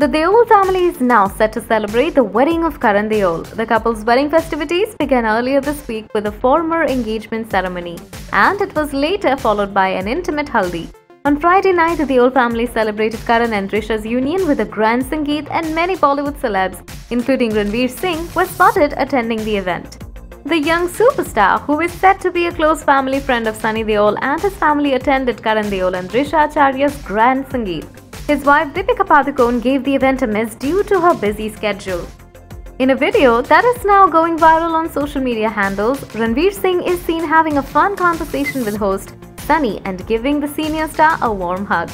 The Deol family is now set to celebrate the wedding of Karan Deol. The couple's wedding festivities began earlier this week with a formal engagement ceremony, and it was later followed by an intimate haldi. On Friday night, the Deol family celebrated Karan and Risha's union with a grand sangeet, and many Bollywood celebs, including Ranveer Singh, were spotted attending the event. The young superstar, who is said to be a close family friend of Sunny Deol and his family, attended Karan Deol and Risha Acharya's grand sangeet. His wife Deepika Padukone gave the event a miss due to her busy schedule. In a video that is now going viral on social media handles, Ranveer Singh is seen having a fun conversation with host Sunny and giving the senior star a warm hug.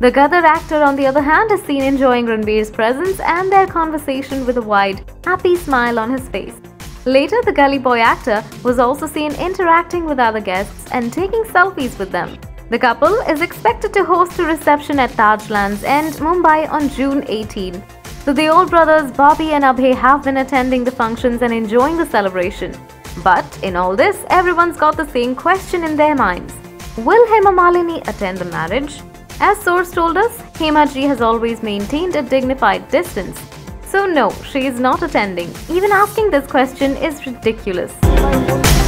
The Gadar actor, on the other hand, is seen enjoying Ranveer's presence and their conversation with a wide, happy smile on his face. Later, the Gully Boy actor was also seen interacting with other guests and taking selfies with them. The couple is expected to host a reception at Taj Land's End, Mumbai on June 18. The Deol brothers Bobby and Abhay have been attending the functions and enjoying the celebration. But in all this, everyone's got the same question in their minds. Will Hema Malini attend the marriage? As source told us, Hema ji has always maintained a dignified distance. So no, she is not attending. Even asking this question is ridiculous.